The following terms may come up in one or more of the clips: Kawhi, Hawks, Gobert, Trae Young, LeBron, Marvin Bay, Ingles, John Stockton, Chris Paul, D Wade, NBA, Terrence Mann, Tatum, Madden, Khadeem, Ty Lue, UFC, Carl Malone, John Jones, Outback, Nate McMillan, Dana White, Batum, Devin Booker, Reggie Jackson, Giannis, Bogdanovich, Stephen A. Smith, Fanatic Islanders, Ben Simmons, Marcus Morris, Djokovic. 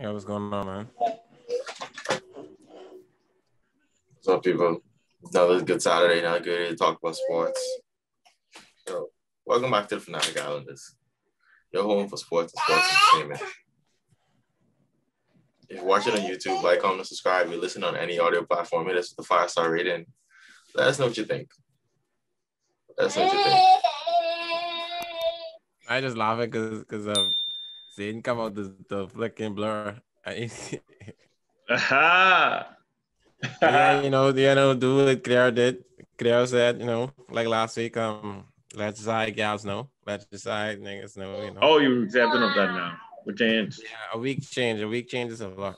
Yeah, what's going on, man? What's up, people? That was a good Saturday night. Good day to talk about sports. So, welcome back to the Fanatic Islanders. Your home for sports and sports entertainment. If you watch it on YouTube, like, comment, subscribe. If you listen on any audio platform, hit us with a 5-star rating. Let us know what you think. Let us know what you think. I just laugh at because Zayden come out the flicking blur. Aha! Yeah, you know, do what Claire did. Claire said, you know, like last week, let side gals know, let side niggas know, you know. Oh, you're accepting of that now. We changed. Yeah, a week change is a lot.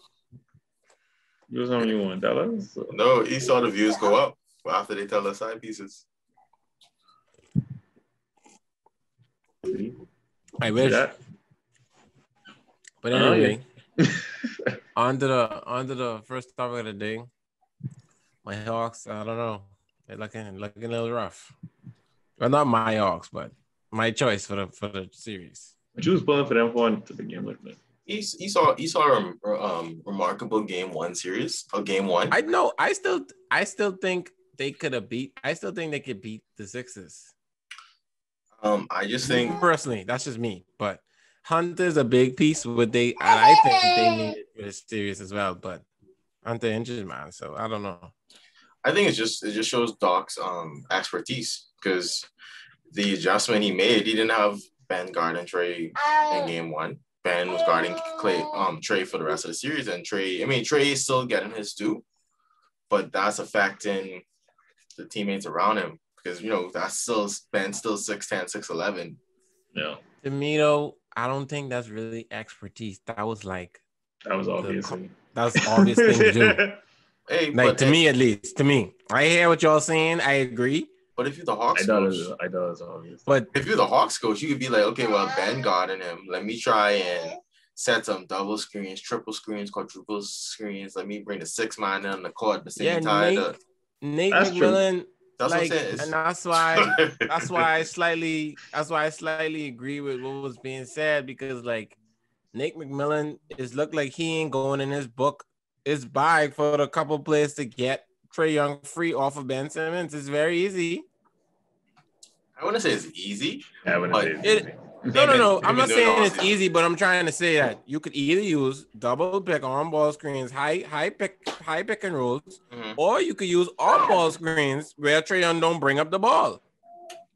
You was only one tell us. No, he saw the views go up after they tell us side pieces. I wish. Yeah. But anyway, onto the first topic of the day. My Hawks, I don't know. They're looking a little rough. Well, not my Hawks, but my choice for the series. But you was pulling for them for the game, like that. He saw a remarkable game one. I know. I still think they could have beat. I still think they could beat the Sixers. I just think personally, that's just me, but Hunter's a big piece with they, and I think they need it for this series as well. But Hunter injured, man, so I don't know. I think it just shows Doc's expertise, because the adjustment he made, he didn't have Ben guarding Trey in game one. Ben was guarding Trey for the rest of the series, and Trey is still getting his due, but that's affecting the teammates around him. Because, you know, that's still Ben's still 6'10", 6'11". Yeah. To me, though, I don't think that's really expertise. That was obvious. That's obvious thing to do. Hey, like, to me, at least. To me. I hear what y'all saying. I agree. But if you're the Hawks coach. I know it's obvious. But if you're the Hawks coach, you could be like, okay, well, Ben guarding him. Let me try and set some double screens, triple screens, quadruple screens. Let me bring the 6-man in on the court at the same time. Nate McMillan. That's like, what I'm saying. And that's why I slightly agree with what was being said, because like Nate McMillan is look like he ain't going in his book. His bag for the couple plays to get Trae Young free off of Ben Simmons. It's very easy. I wouldn't say it's easy. I wouldn't say it's easy. No. I'm not saying it's easy, but I'm trying to say that you could either use double pick on ball screens, high pick and rolls, mm-hmm. or you could use off ball screens where Trae Young don't bring up the ball.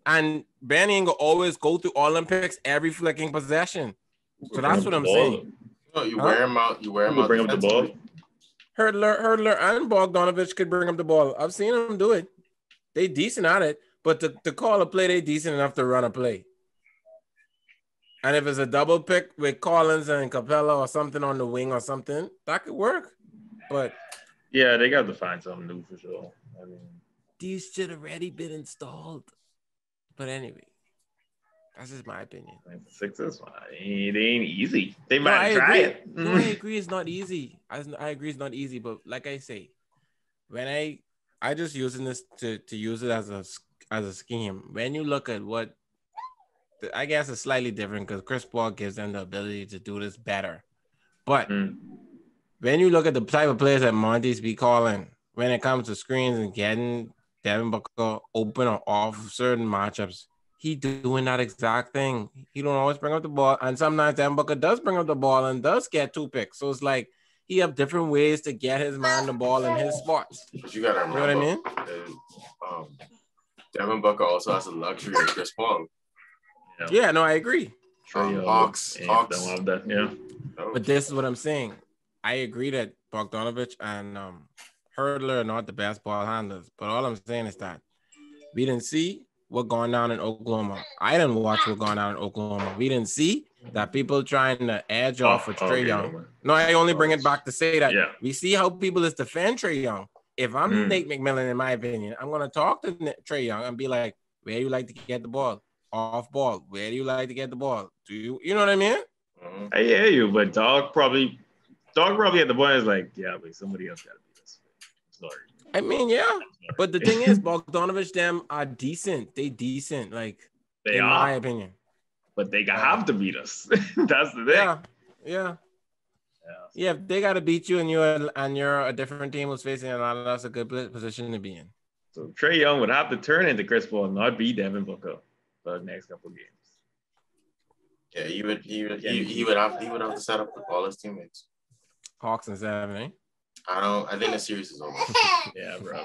And Ben ain't gonna always go through all them picks every flicking possession. So that's what I'm saying. No, you wear him out. You wear him out. Bring up the ball. Hurdler and Bogdanovich could bring up the ball. I've seen them do it. They decent at it, but to call a play, they decent enough to run a play. And if it's a double pick with Collins and Capella or something on the wing or something, that could work. But yeah, they got to find something new for sure. I mean, these should have already been installed. But anyway, that's just my opinion. Sixers, they ain't easy. They might try it. No, I agree it's not easy. I agree it's not easy. But like I say, when I just using this to use it as a scheme. When you look at what I guess it's slightly different because Chris Paul gives them the ability to do this better. But when you look at the type of players that Monty's be calling when it comes to screens and getting Devin Booker open or off certain matchups, he doing that exact thing. He don't always bring up the ball. And sometimes Devin Booker does bring up the ball and does get 2 picks. So it's like he have different ways to get his man the ball in his spots. But you got to remember, you know what I mean? Devin Booker also has the luxury of Chris Paul. Yeah, no, I agree. Hawks. Yeah. But this is what I'm saying. I agree that Bogdanovich and Hurdler are not the best ball handlers. But all I'm saying is that we didn't see what going down in Oklahoma. I didn't watch what going down in Oklahoma. We didn't see that people trying to edge off with Trae Young. No, I only bring it back to say that we see how people is defend Trae Young. If I'm Nate McMillan, in my opinion, I'm going to talk to Trae Young and be like, where you like to get the ball? Off ball. Where do you like to get the ball? Do you know what I mean? I hear you, but dog probably at the point is like, yeah, but somebody else gotta do this. Sorry. I mean, yeah. But the thing is, Bogdanovich them are decent. They decent, like they in are, my opinion. But they have to beat us. That's the thing. Yeah. Yeah, if they got to beat you and you're a different team who's facing Atlanta, that's a good position to be in. So Trae Young would have to turn into Chris Paul and not be Devin Booker for the next couple of games. Yeah, he would have to set up with all his teammates. Hawks and seven, eh? I think the series is over. Yeah, bro.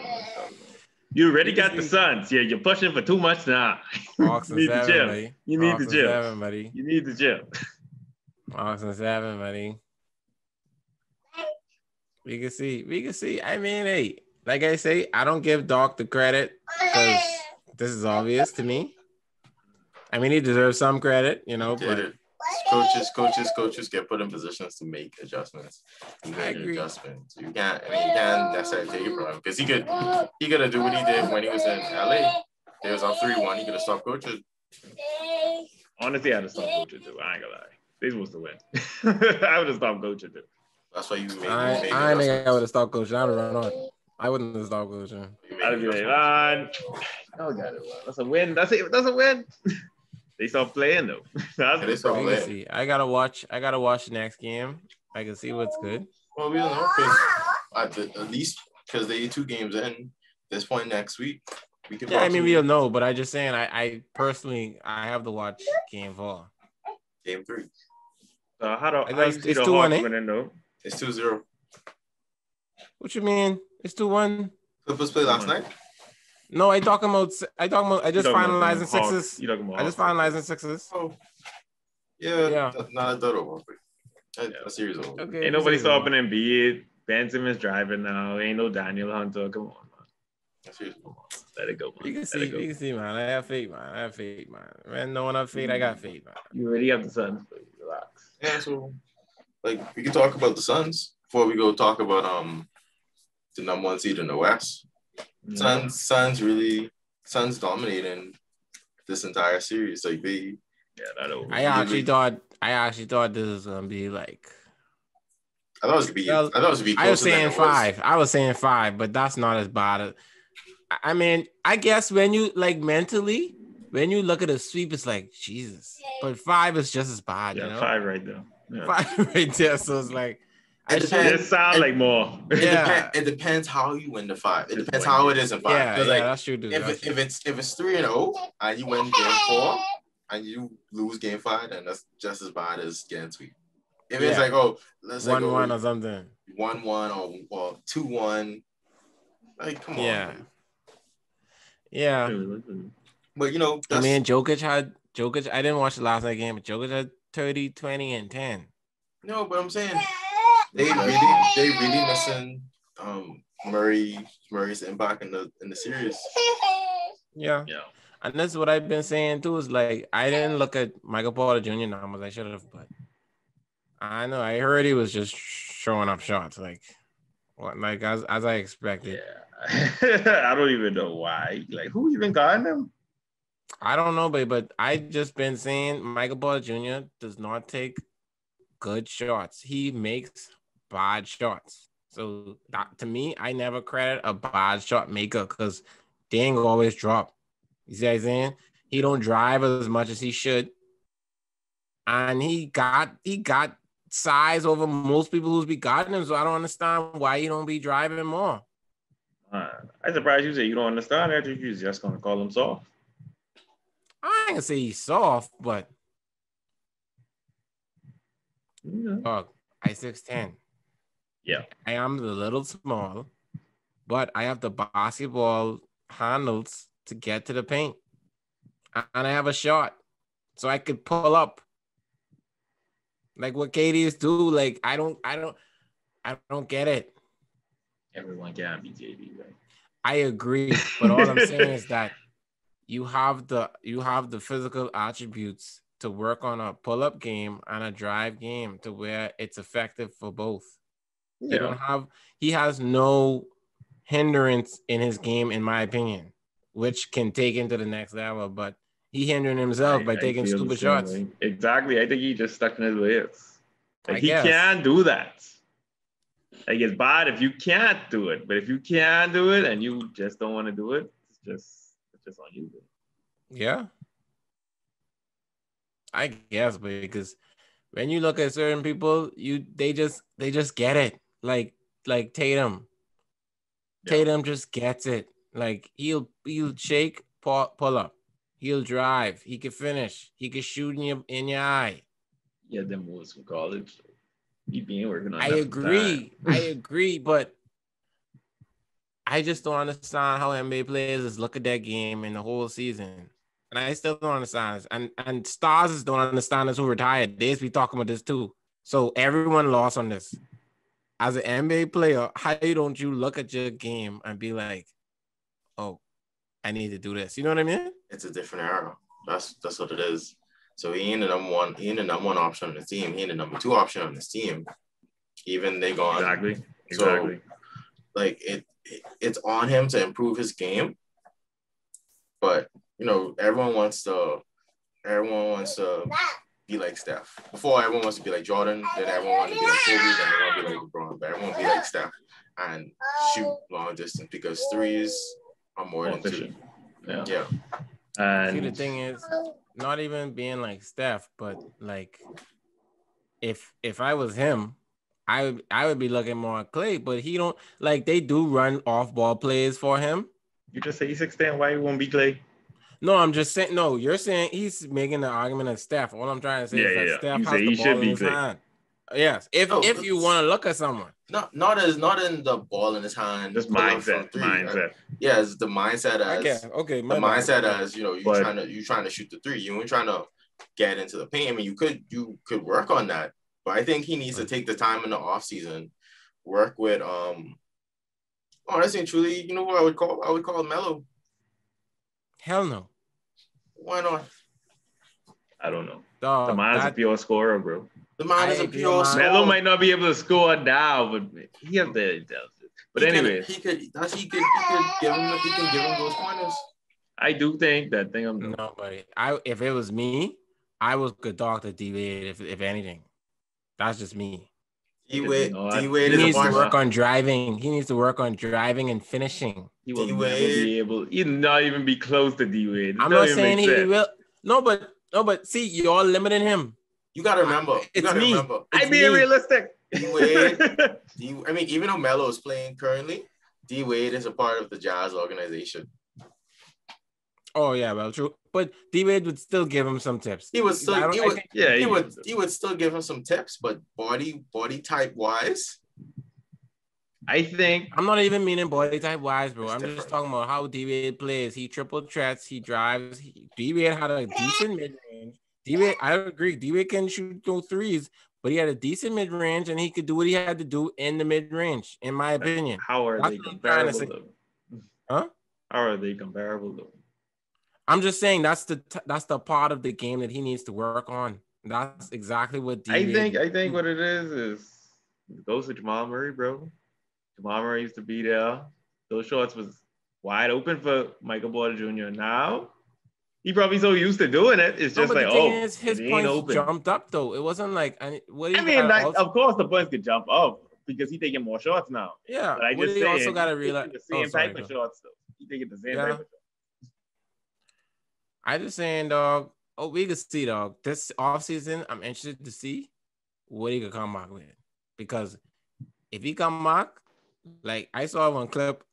You already got the Suns. Yeah, you're pushing for too much now. Hawks and seven, you need the gym, buddy. You need the gym. Hawks and seven, buddy. We can see. I mean, hey, like I say, I don't give Doc the credit because this is obvious to me. I mean, he deserves some credit, you know. But coaches get put in positions to make adjustments. You can't. I mean, you can't necessarily take it from him because he could do what he did when he was in LA. It was on 3-1. He could have stopped coaches. Honestly, I'd have stopped coaches too. I ain't gonna lie. They supposed to win. I would have stopped coaches too. That's why you made. I think I would have stopped coaching. I would have run on. I wouldn't have stopped coaching. I'd be like, man, y'all got it. That's a win. That's a win. They stopped playing though. They stopped playing. I gotta watch the next game. I can see what's good. Well, we don't know at least because they 2 games in. This point next week, we can. Yeah, I mean, we don't know, but I'm just saying. I personally, I have to watch game 4. Game 3. It's 2-1, eh? It's 2-0. What you mean? It's 2-1. Clippers play last night. No, I talking about. I just finalizing sixes. I just finalizing sixes. Oh. Yeah. Not that over. A series over. Okay. Ain't nobody stopping NBA. Ben Simmons driving now. Ain't no Daniel Hunter. Come on, man. That series over. Let it go, man. You can see, man. I have faith, man. Man, no one have faith. I got faith, man. You already have the Suns. Relax. Yeah. So, like, we can talk about the Suns. Before we go talk about the number 1 seed in the West, Suns dominating this entire series. Like they, I actually thought this was gonna be like. I thought it was gonna be. I was saying 5. I was saying 5, but that's not as bad. I mean, I guess when you like mentally, when you look at a sweep, it's like Jesus, but 5 is just as bad. Yeah, you know? 5 right there. Yeah. 5 right there. So it's like. It sounds like more. Yeah. It depends how you win the 5. It depends how it is in 5. Yeah, like, that's true. Dude. If it's 3-0 and you win game 4 and you lose game 5, then that's just as bad as getting sweep. If it's like 1-1 or something, 1-1 or 2-1, like come on. Yeah. But you know, I mean, Djokovic. I didn't watch the last night game, but Djokovic had 30, 20, and 10. No, but I'm saying. They really missing Murray's impact in the series. Yeah. And that's what I've been saying too. Is like I didn't look at Michael Porter Jr. numbers. I should have, but I know I heard he was just showing up shots as I expected. Yeah, I don't even know why. Like who even got him? I don't know, but I just been saying Michael Porter Jr. does not take good shots. He makes bad shots. So that, to me, I never credit a bad shot maker because Dang always drop. You see what I'm saying? He don't drive as much as he should. And he got size over most people who's begotten him. So I don't understand why he don't be driving more. I'm surprised you say you don't understand that. You're just gonna call him soft. I ain't gonna say he's soft, but I 6'10". Yeah. I am a little small, but I have the basketball handles to get to the paint. And I have a shot. So I could pull up. Like what KD's do, like I don't get it. Everyone can be KD, right? I agree. But all I'm saying is that you have the physical attributes to work on a pull-up game and a drive game to where it's effective for both. Yeah. He has no hindrance in his game, in my opinion, which can take him to the next level, but he hindering himself by taking stupid shots. Way. Exactly. I think he just stuck in his ways. Like, he can't do that. Like, it's bad if you can't do it, but if you can do it and you just don't want to do it, it's just on you. Yeah. I guess because when you look at certain people, they just get it. Like Tatum. Yeah. Tatum just gets it. Like he'll shake, pull up. He'll drive. He can finish. He can shoot in your eye. Yeah, them boys from college. He been working on. I agree, but I just don't understand how NBA players just look at that game in the whole season. And I still don't understand this. And stars don't understand this who retired. They be talking about this too. So everyone lost on this. As an NBA player, how don't you look at your game and be like, oh, I need to do this? You know what I mean? It's a different era. That's what it is. So he ain't the number one. He ain't the number one option on this team. He ain't the number two option on this team. Even they gone. Exactly. So, like it's on him to improve his game. But you know, everyone wants to be like Steph. Before, everyone wants to be like Jordan. Then everyone wants to be like Kobe. Then everyone wants to be like LeBron. But everyone be like Steph and shoot long distance because threes are more than two. Yeah. And see, the thing is, not even being like Steph, but like if I was him, I would be looking more at Clay. But he don't like they do run off ball plays for him. You just say he's 6'10", why you won't be Clay? No, I'm just saying. No, you're saying he's making the argument of Steph. All I'm trying to say is that Steph has the ball in his hand. Yes, if you want to look at someone, not in the ball in his hand. Just mindset. Right? Yeah, it's the mindset as as you trying to shoot the three. You ain't trying to get into the paint. I mean, you could work on that, but I think he needs to take the time in the offseason, work with honestly and truly, you know what I would call Melo. Hell no. Why not? I don't know. Dog, the man's a pure scorer, bro. The man is a pure scorer. Melo might not be able to score now, but he has the. But anyway, he could give him those pointers. I do think that thing. I'm no, buddy. If it was me, I was good Dr. D Wade. If anything, that's just me. D Wade needs to work on driving. He needs to work on driving and finishing. He will never be able. He'll not even be close to D Wade. I'm not saying he will. No, but see, you're limiting him. You gotta remember. I'm being realistic. D Wade, I mean, even though Melo is playing currently, D Wade is a part of the Jazz organization. Oh yeah, well, true. But D Wade would still give him some tips. He would still give him some tips, but body type wise, I think I'm not even meaning body type wise, bro. I'm just talking about how D Wade plays. He triple threats. He drives. D Wade had a decent mid range. D-Wade, I agree. D-Wade can shoot no threes, but he had a decent mid-range, and he could do what he had to do in the mid-range, in my opinion. How are they comparable, though? Huh? How are they comparable, though? I'm just saying that's the part of the game that he needs to work on. That's exactly what D-Wade... I think what it is it goes to Jamal Murray, bro. Jamal Murray used to be there. Those shots was wide open for Michael Porter Jr. Now... He probably so used to doing it. It's just his points jumped up though. It wasn't like of course the points could jump up because he's taking more shots now. Yeah, but he also got to realize the same type of shots though. He's taking the same type of shots. I just saying, dog. Oh, we could see, dog. This offseason, I'm interested to see what he could come back with because if he come back, like I saw one clip.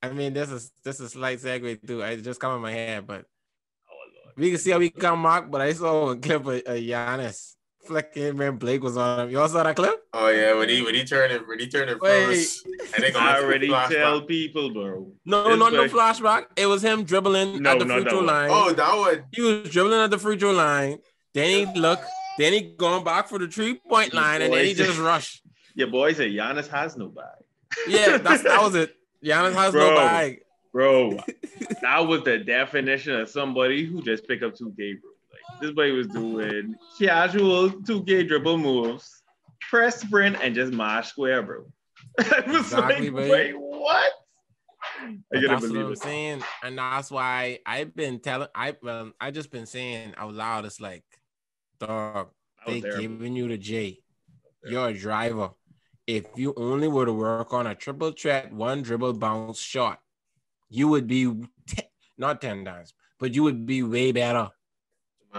I mean, this is a slight segue too. It just come in my head, but we can see how we come back. But I saw a clip of Giannis flicking when Blake was on him. You all saw that clip? Oh yeah, when he turned it first. And they already tell people, bro. No flashback. It was him dribbling at the free throw line. Oh, that one. He was dribbling at the free throw line. Then he looked. Then he gone back for the 3-point line, and then he just rushed. Your boy said Giannis has no bag. Yeah, that was it. Giannis has no bag. Bro, that was the definition of somebody who just picked up 2K, bro. Like, this boy was doing casual 2K dribble moves, press sprint, and just mash square, bro. I was exactly, like, wait, what? That's what I'm saying. And that's why I've been telling, I just been saying out loud, it's like, dog, they giving you the J. You're a driver. If you only were to work on a triple threat, one dribble bounce shot, you would be not 10 times, but you would be way better.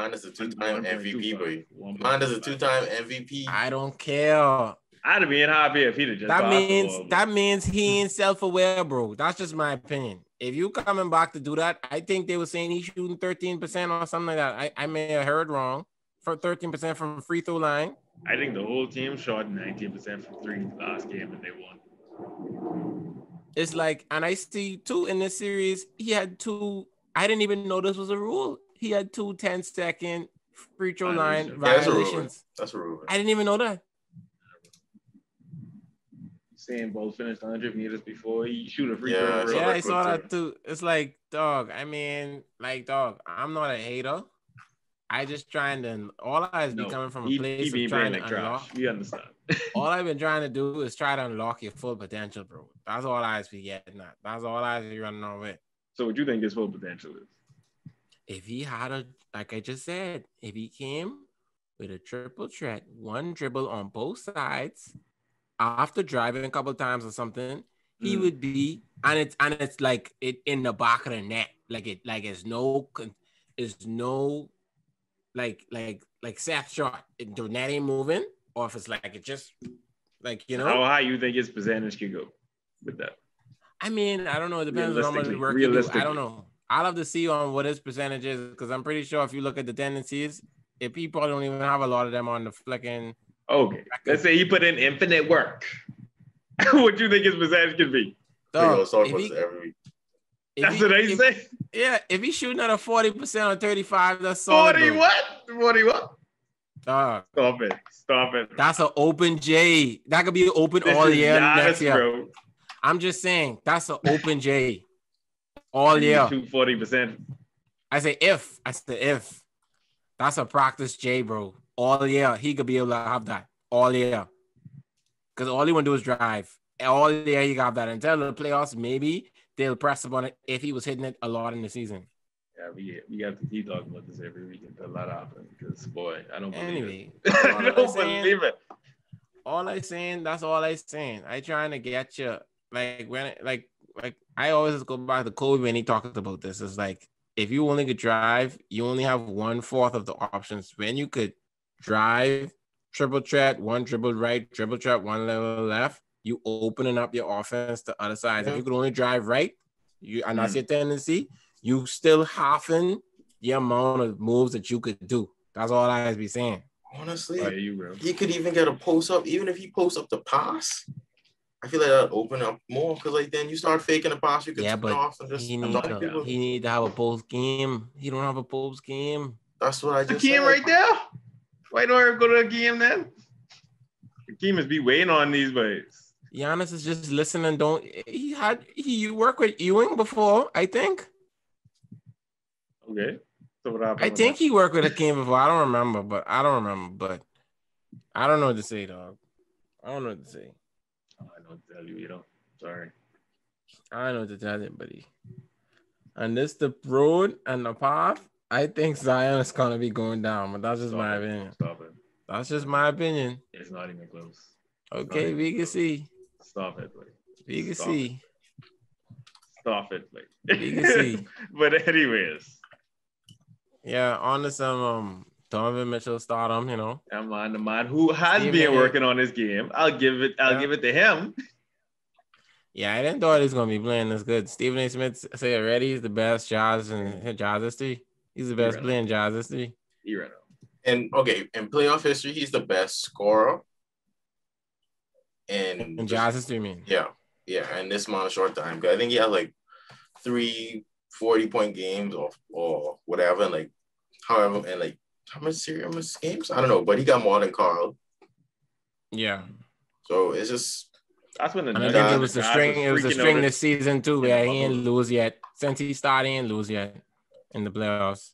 Minus a two-time MVP, but minus a two-time MVP. I don't care. I'd have been happy if he'd have just. That means he ain't self-aware, bro. That's just my opinion. If you coming back to do that, I think they were saying he's shooting 13% or something like that. I may have heard wrong. For 13% from free throw line. I think the whole team shot 19% from three last game and they won. It's like, and I see too in this series, he had two. I didn't even know this was a rule. He had 2 10-second free throw line violations. That's a rule. I didn't even know that. Saying Bolt finished 100 meters before he shoot a free throw. Yeah, I saw that too. It's like, dog, I mean, like, dog, I'm not a hater. I just trying to, all I is becoming from a place of trying to unlock. We understand. All I've been trying to do is try to unlock your full potential, bro. That's all I is be getting at. That's all I is be running on with. So what do you think his full potential is? If he had a, like I just said, if he came with a triple threat, one dribble on both sides, after driving a couple of times or something, he would be, and it's like it in the back of the net. It's no Like Seth's shot, the net ain't moving, or if it's like it just, like, you know. How high you think his percentage could go with that? I mean, I don't know. It depends on how much work you do. I don't know. I'll have to see on what his percentage is, because I'm pretty sure if you look at the tendencies, if he probably don't even have a lot of them on the flicking. Okay. Let's say he put in infinite work. What do you think his percentage could be? So every week. That's what I say. Yeah, if he's shooting at a 40% or 35%, that's solid. 40 what? Stop it. That's an open J. That could be open this all year next year. Bro. I'm just saying, that's an open J. All year. 40%. I said if. That's a practice J, bro. All year. He could be able to have that. All year. Because all he want to do is drive. All year, he got that. Until the playoffs, maybe they'll press upon it if he was hitting it a lot in the season. Yeah, we have to keep talking about this every week until that happens. Because, boy, I don't believe it. I don't believe it. That's all I'm saying. I trying to get you. Like, I always go back to Kobe when he talks about this. It's like, if you only could drive, you only have 1/4 of the options. When you could drive, triple threat, one dribble right, triple threat, one level left, you opening up your offense to other sides. Yeah. If you could only drive right, and that's your tendency, you still halving the amount of moves that you could do. That's all I be saying. Honestly, he could even get a post up. Even if he posts up the pass, I feel like that would open up more, because like then you start faking the pass, you could turn off and just. He need to have a post game. He don't have a post game. That's what I just said. Khadeem right there. Why don't I go to a game then? Khadeem must be waiting on these boys. Giannis is just listening. You worked with Ewing before, I think. Okay. So what happened? I think he worked with Hakeem before. I don't remember, but I don't know what to say, dog. I don't tell you, Sorry. I don't know what to tell you, buddy. And this the road and the path. I think Zion is gonna be going down, but that's just my opinion. Stop it. That's just my opinion. It's not even close. Okay, we can see. Stop it, buddy. We can see. Stop it, buddy. We can see. But anyways. Yeah, on to some Donovan Mitchell stardom, you know. The man who has been working on his game. I'll give it to him. Yeah, I didn't thought he was gonna be playing this good. Stephen A. Smith said already he's the best jazz in jazz history. He's the best player in jazz history. And in playoff history, he's the best scorer. And jazz history, you mean? Yeah, and this amount of short time. I think he had like 3 40-point games or whatever, and like however, and like how much serious games? I don't know, but he got more than Carl. Yeah. So it's just that's when it was the string this season too. Yeah, he ain't lose yet. Since he started, he ain't lose yet in the playoffs.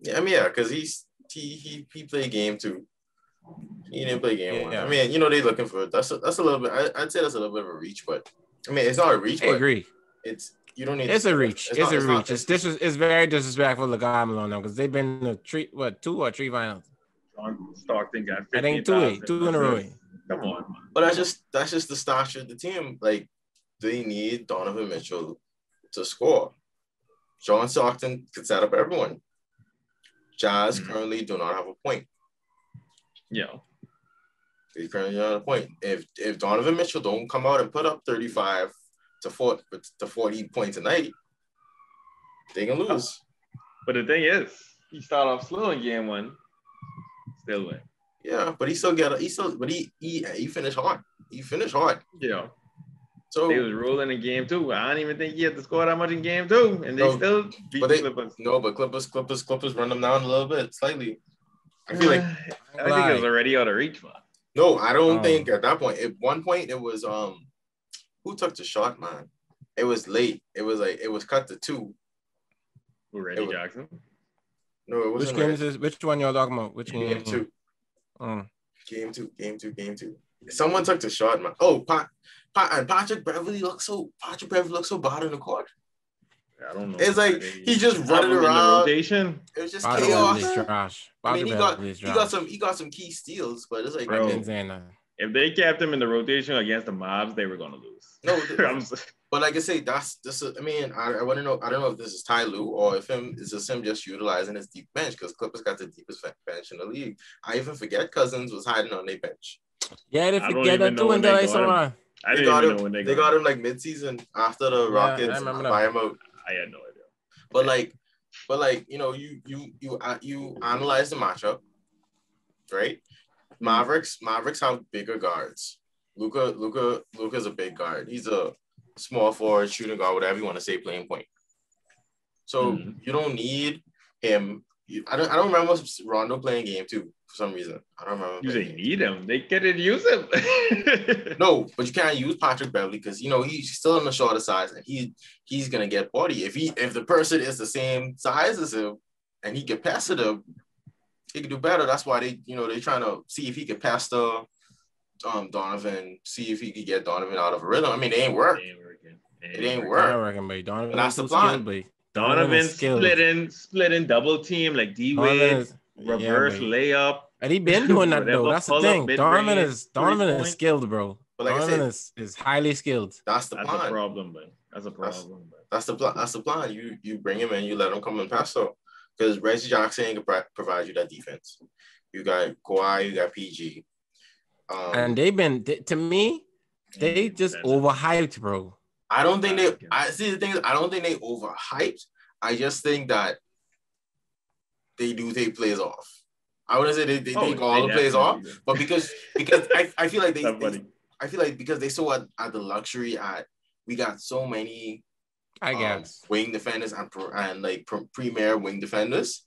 Yeah, because he played game two. He didn't play game one. Yeah. I mean, they're looking for that's a little bit. I'd say that's a little bit of a reach, but I mean, it's not a reach. I agree. It's a reach. It's a reach. It's very disrespectful to Carl Malone now, because they've been to 2 or 3 finals. I think 2 in a row. Come on, man. But that's just the stature of the team. Like, they need Donovan Mitchell to score. John Stockton could set up everyone. Jazz currently do not have a point. Yeah. They currently don't have a point. If Donovan Mitchell don't come out and put up 35 to 40 points a night, they can lose. But the thing is, he started off slow in game one, still win. Yeah, but he finished hard. He finished hard. Yeah. So they was rolling in game two. I don't even think he had to score that much in game two, and they still beat Clippers. No, but Clippers run them down a little bit, slightly. I feel like I think it was already out of reach, man. No, I don't think at that point. At one point, it was who took the shot, man? It was late. It was cut to two. Reggie Jackson. No, it was which one y'all talking about? Which game? Game two. Game two. Someone took the shot, man. Oh, Patrick Beverly looked so bad in the court. I don't know. It's like he's just running around. It was just chaos. Trash. I mean, he got some key steals, but it's like, bro, if they kept him in the rotation against the Mavs, they were gonna lose. No, but like I say, I mean, I want to know. I don't know if this is Ty Lue or if it's just him just utilizing his deep bench, because Clippers got the deepest bench in the league. I even forget Cousins was hiding on their bench. Yeah, they forget that too. And I saw him. I didn't even know when they got him like mid-season after the Rockets buy him out. I had no idea. But like you know, you analyze the matchup, right? Mavericks have bigger guards. Luka's a big guard. He's a small forward, shooting guard, whatever you want to say, playing point. So you don't need him. I don't remember Rondo playing game two for some reason. I don't remember. They need him. They couldn't use him. No, but you can't use Patrick Beverly because, you know, he's still on the shorter size and he's gonna get body. If the person is the same size as him and he can pass it up, he can do better. That's why they're trying to see if he can pass the Donovan, see if he could get Donovan out of a rhythm. I mean, it ain't working, Donovan. And that's the plan. Donovan splitting double team like D-Wade, reverse layup. And he been doing that though. That's the thing. Donovan is skilled, bro. But like Donovan is highly skilled. That's the plan. That's the plan. You bring him in, you let him come and pass though. Because Reggie Jackson can provide you that defense. You got Kawhi, you got PG. And they've been, to me, they just overhyped, bro. I don't think they. I see the thing is, I don't think they overhyped. I just think that they do take plays off. I wouldn't say they take all the plays off, but because I feel like because they saw at the luxury at we got so many, I guess, wing defenders and premier wing defenders,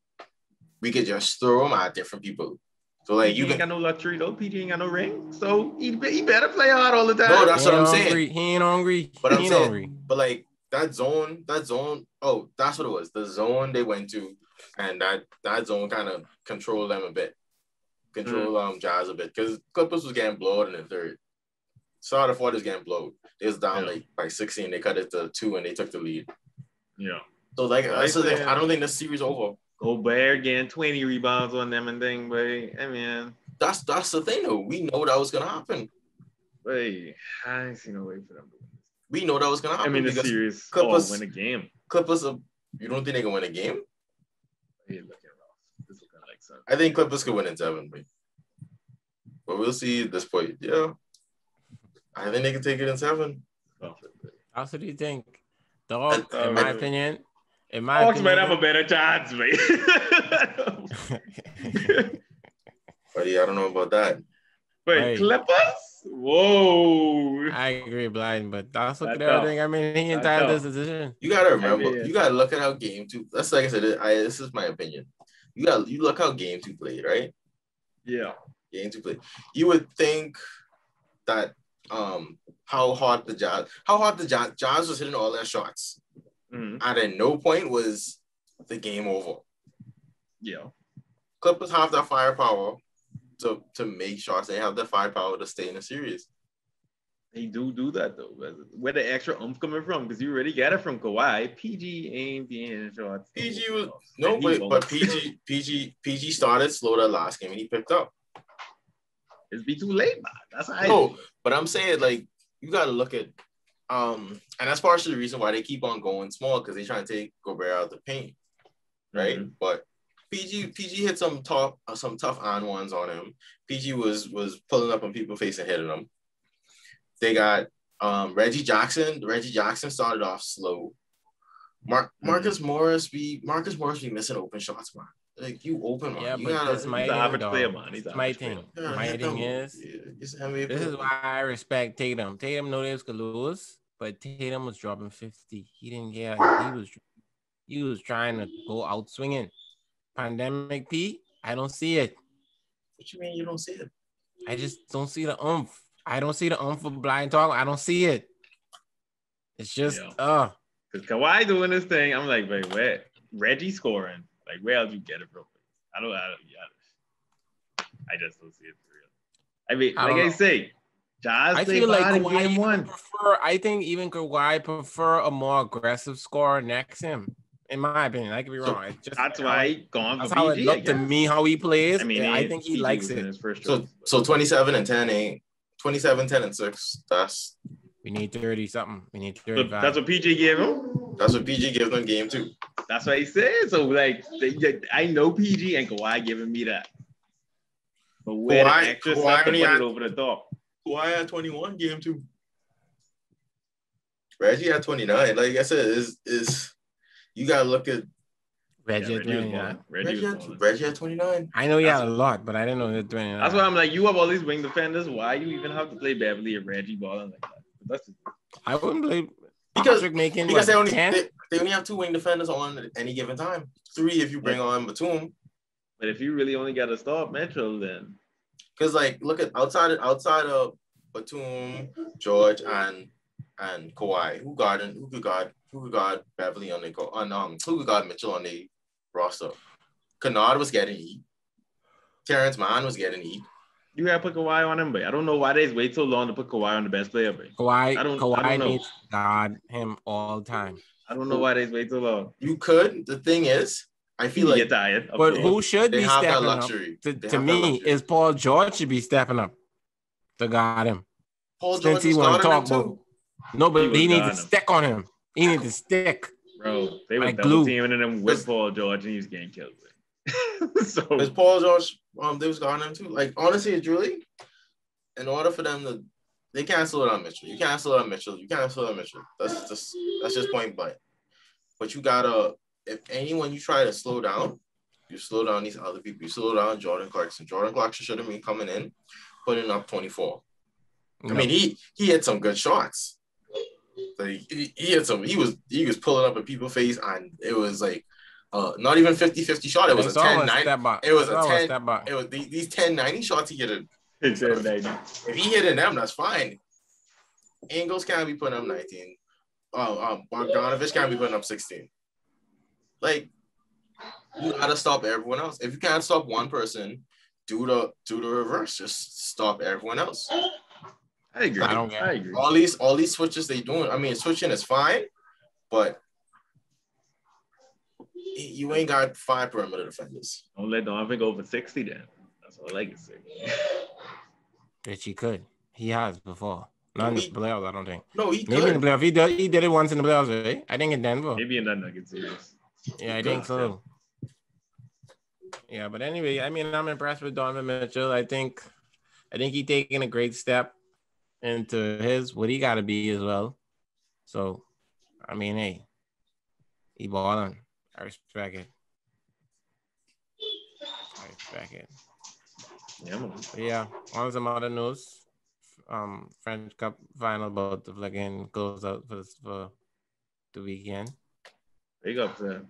we could just throw them at different people. So like you ain't got no luxury though. PG ain't got no ring, so he better play hard all the time. No, that's what I'm saying. He ain't hungry. But I'm saying, but like that zone. Oh, that's what it was. The zone they went to, and that zone kind of controlled them a bit, Jazz a bit, because Clippers was getting blown in the third. Sorry, the fourth was getting blown. They was down like by 16. They cut it to 2, and they took the lead. Yeah. So like, I don't think the series over. Gobert getting 20 rebounds on them and thing, but I mean that's the thing though. We know that was gonna happen. Wait, I ain't seen no way for them to win. We know that was gonna happen. I mean, the series Clippers win a game. Clippers, you don't think they can win a game? Yeah, look at Ross. This is kind of like something. I think Clippers could win in 7, but we'll see at this point. Yeah, I think they can take it in 7. Also, do you think, dog? In my opinion. Hawks might have a better chance, mate. Buddy, I don't know about that. Wait, right. Clippers? Whoa. I agree, blind, but that's what the other thing. I mean, he entitled this decision. You gotta remember, you gotta look at how game two. That's like I said, this is my opinion. You look how game two played, right? Yeah. Game two played. You would think that how hard the Jazz was hitting all their shots. Mm-hmm. And at no point was the game over. Yeah. Clippers have that firepower to make shots. They have the firepower to stay in the series. They do that, though. Where the extra coming from? Because you already got it from Kawhi. PG ain't being shots. PG was... No, but PG started slow that last game, and he picked up. It's be too late, man. That's how but I'm saying, like, you got to look at... and that's partially the reason why they keep on going small, because they trying to take Gobert out of the paint, right? Mm-hmm. But PG hit some tough on ones on him. PG was pulling up on people face and hitting them. They got Reggie Jackson. Reggie Jackson started off slow. Marcus Morris be missing open shots, man. Like, you open, man. Yeah, you but it's my average player, man. My thing. My thing is, this is why I respect Tatum. Tatum knows this could lose, but Tatum was dropping 50. He didn't care. He was trying to go out swinging. Pandemic P, I don't see it. What you mean you don't see it? I just don't see the oomph. I don't see the oomph of blind talk. I don't see it. It's just, Because Kawhi doing this thing, I'm like, wait, where? Reggie scoring. Like, where else you get it real quick? I just don't see it for real. I mean, I say, Jazz, I feel like Kawhi won. I think even Kawhi prefer a more aggressive scorer next him. In my opinion, I could be wrong. It's just, that's why he gone for BG. That's how it looked to me how he plays. I mean, I think he likes it. So 27 and 10, 27, 10 and 6. That's we need 30 something. We need 35. So that's what PG gave him. That's what PG gave them game 2. That's what he said. So like, I know PG and Kawhi giving me that. But where the extra stuff and put it over the top. Kawhi had 21 game 2. Reggie had 29. Like I said, is. You gotta look at Reggie at 29. I know he had a lot, but I didn't know he had 29. That's why I'm like, you have all these wing defenders. Why you even have to play Beverly and Reggie balling like that? That's just... I wouldn't play because they only have 2 wing defenders on at any given time. 3 if you bring on Batum. But if you really only got to stop Metro, then because like look at outside of Batum, George, and Kawhi, who could guard Beverly on the go? Who could guard Mitchell on the roster? Kennard was getting eat. Terrence Mann was getting eat. You gotta put Kawhi on him, but I don't know why they wait so long to put Kawhi on the best player. But Kawhi needs to guard him all the time. I don't know why they wait so long. You could. The thing is, I feel like, tired, but course. Who should they be stepping that luxury. Up? To me, is Paul George should be stepping up to guard him. Paul George he won't talk, but no, but he needs to stick on him. He needs to stick. Bro, they were like double teaming him with Paul George and he was getting killed with. So because Paul George, they was guarding him too. Like, honestly, Julie, in order for them to, they cancel it on Mitchell. You cancel it on Mitchell. You cancel it on Mitchell. That's just point blank. But you gotta, if anyone you try to slow down, you slow down these other people. You slow down Jordan Clarkson. Jordan Clarkson should have been coming in, putting up 24. No. I mean, he had some good shots. Like he had some, he was pulling up at people's face, and it was like not even 50-50 shot. It was a 10-90. It was a 10. It was these 10-90 shots he hit. If he hit in them, that's fine. Ingles can't be putting up 19. Bogdanovich can't be putting up 16. Like you gotta stop everyone else. If you can't stop one person, do the reverse. Just stop everyone else. I agree. I agree. All these switches they doing. I mean, switching is fine, but you ain't got 5 perimeter defenders. Don't let Donovan go over 60 then. That's all I can say. That he could. He has before. Not in the playoffs, I don't think. No, he could. Maybe in the playoffs. He did it once in the playoffs, right? I think in Denver. Maybe in that Nuggets series. Yeah, I think so. Yeah, but anyway, I mean, I'm impressed with Donovan Mitchell. I think he's taking a great step into his what he gotta be as well. So I mean, hey, he balling. I respect it. Yeah, on some other news. French Cup final about to again goes out for the weekend. Big up there.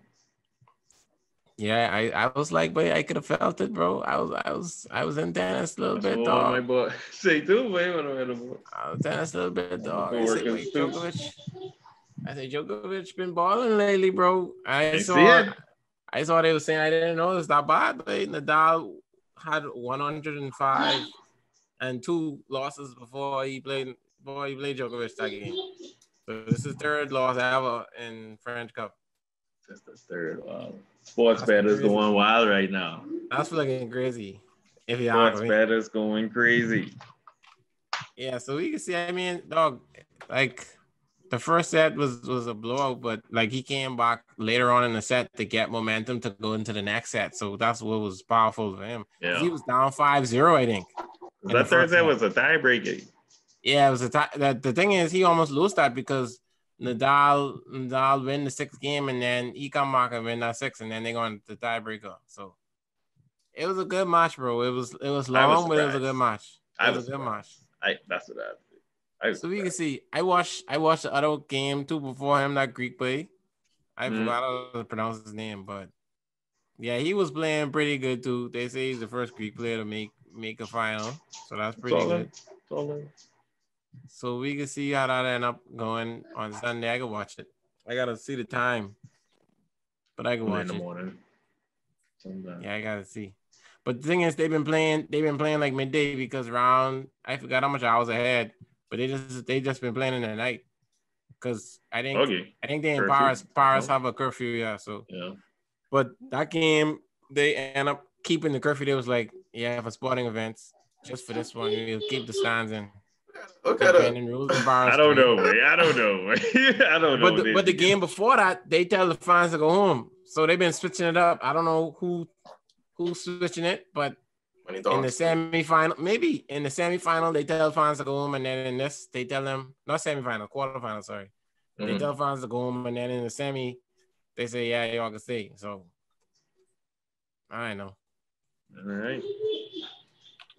Yeah, I was like, but I could have felt it, bro. I was in Dennis a little bit, dog. My boy, say too, man. I was Dennis a little bit, dog. I said, Djokovic been balling lately, bro. I saw they were saying I didn't know it's that bad, but Nadal had 105 and 2 losses before he played Djokovic that game. So this is 3rd loss ever in French Cup. That's the 3rd. Wow. Sports bet is going wild right now. That's looking crazy. If you Sports bet is going crazy. Yeah, so we can see. I mean, dog, like The first set was a blowout, but like he came back later on in the set to get momentum to go into the next set. So that's what was powerful for him. Yeah. He was down 5-0, I think. That third set was a tie-breaker. Yeah, it was a tie. The thing is, he almost lost that because Nadal win the sixth game, and then he come back and win that six, and then they go on the tiebreaker. So it was a good match, bro. It was long, but it was a good match. That's what happened. So we can see, I watched the other game too before him, that Greek play. I forgot how to pronounce his name, but yeah, he was playing pretty good too. They say he's the first Greek player to make a final, so that's pretty good. So we can see how that end up going on Sunday. I can watch it. I gotta see the time, but I can watch it. Yeah, I gotta see. But the thing is, they've been playing like midday because I forgot how much hours ahead. But they just been playing in the night, because I think they in Paris have a curfew, yeah. So yeah. But that game they end up keeping the curfew. They was like, yeah, for sporting events, just for this one, we'll keep the stands in. Okay. I don't know. But the game before that, they tell the fans to go home. So they've been switching it up. I don't know who's switching it, but. In the semifinal, they tell fans to go home, and then in this, they tell them quarterfinal. Sorry, they tell fans to go home, and then in the semi, they say, "Yeah, y'all can stay." So, I don't know. All right.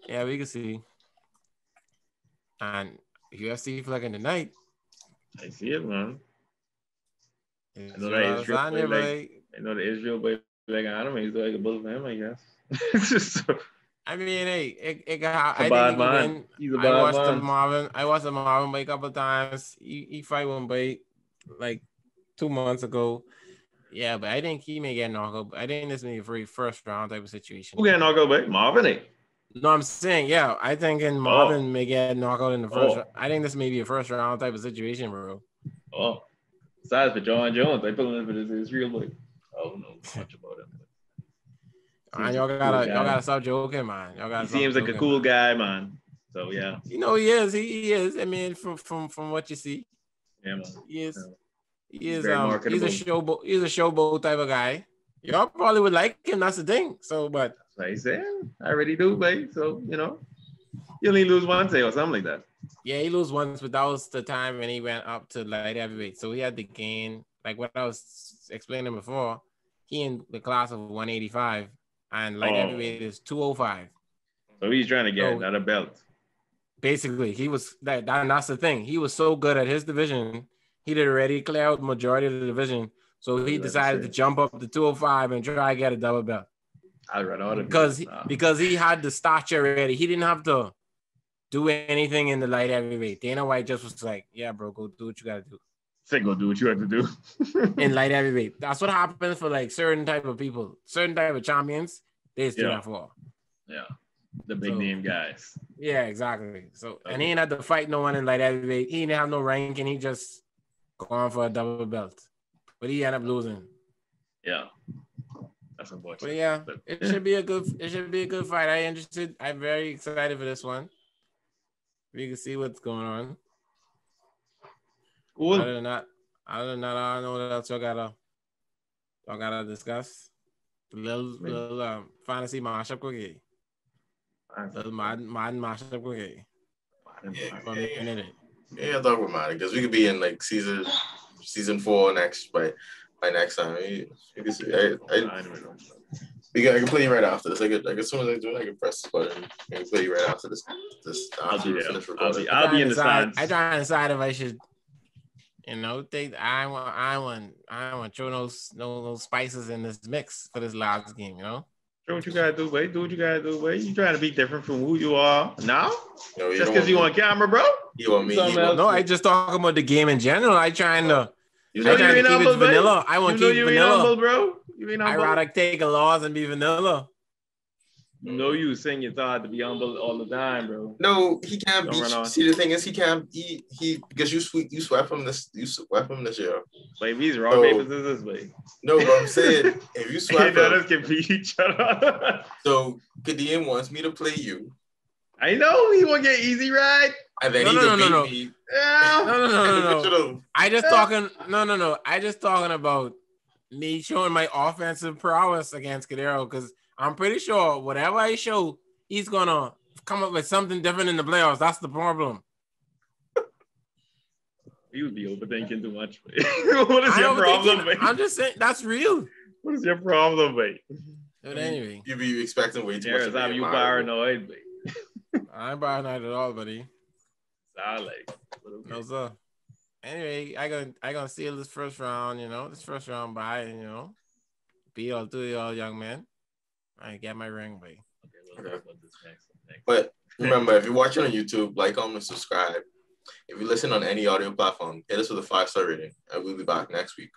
Yeah, we can see. And UFC flagging tonight. I see it, man. I know the Israel boy like anime, so I can bullet for him, I guess. I mean, hey, I watched the Marvin Bay a couple of times. He fight one Bay like 2 months ago. Yeah, but I think he may get knocked out. I think this may be a very first round type of situation. Who get knocked out, Bay? Marvin? Eh? No, I'm saying, yeah. I think Marvin may get knocked out in the first round. I think this may be a first round type of situation, bro. Oh, besides for John Jones, I put him in for this Israel boy. I don't know much about him. Man, y'all gotta stop joking, man. He seems like a cool guy, man. So yeah. You know he is. I mean, from what you see. Yeah, man. He is. He's a showboat type of guy. Y'all probably would like him. That's the thing. So, but. That's what he said. I already do, babe. So you only lose once or something like that. Yeah, he lose once, but that was the time when he went up to light heavyweight. So he had to gain like what I was explaining before. He in the class of 185. And light heavyweight is 205. So he's trying to get another belt. Basically, he was that's the thing. He was so good at his division, he did already clear out majority of the division. So he decided to jump up to 205 and try to get a double belt. Because he had the stature already. He didn't have to do anything in the light heavyweight. Dana White just was like, yeah, bro, go do what you gotta do. Go do what you have to do in light heavyweight. That's what happens for like certain type of people, certain type of champions. They still have for the big name guys. Yeah, exactly. So and he ain't had to fight no one in light heavyweight. He didn't have no rank, and he just gone for a double belt, but he ended up losing. Yeah, that's unfortunate. But yeah, it should be a good. It should be a good fight. I'm very excited for this one. We can see what's going on. Cool. Other than that, I don't know what else y'all gotta discuss. Little fantasy mashup cookie. Little Madden mashup cookie. Yeah, I thought we're Madden because we could be in like season 4 next by next time. You can see, I can play you right after this. Like as soon as I do it, I can press the button and play you right after this. I'll be in the stands. I try to decide if I should. I want to throw no spices in this mix for this last game, you know? Do what you gotta do, boy. You trying to be different from who you are now? No, just because you on camera, bro? You want me? No, I just talking about the game in general. I trying to. You know, keep it vanilla. I want to keep vanilla. You ain't humble, bro. I rather take a loss and be vanilla. No, you saying it's hard to be humble all the time, bro. No, he can't be. See, the thing is, he can't. He because you swept him this year. Like these raw papers is this way. No, but I'm saying if you swept him, can beat each other. So Khadeem wants me to play you I know he won't get easy ride. And then he's a baby. No. I just talking about me showing my offensive prowess against Cordero, because I'm pretty sure whatever I show, he's gonna come up with something different in the playoffs. That's the problem. You would be overthinking too much. What is your problem, mate? I'm just saying that's real. What is your problem, mate? But anyway, you be expecting way too much. Of you paranoid, mate. I'm paranoid at all, buddy. No sir. Anyway, I gonna seal this first round. You know, this first round by be all do y'all young man. I get my ring, buddy. Okay. But remember, if you're watching on YouTube, like, comment, subscribe. If you listen on any audio platform, hit us with a 5-star rating, and we'll be back next week.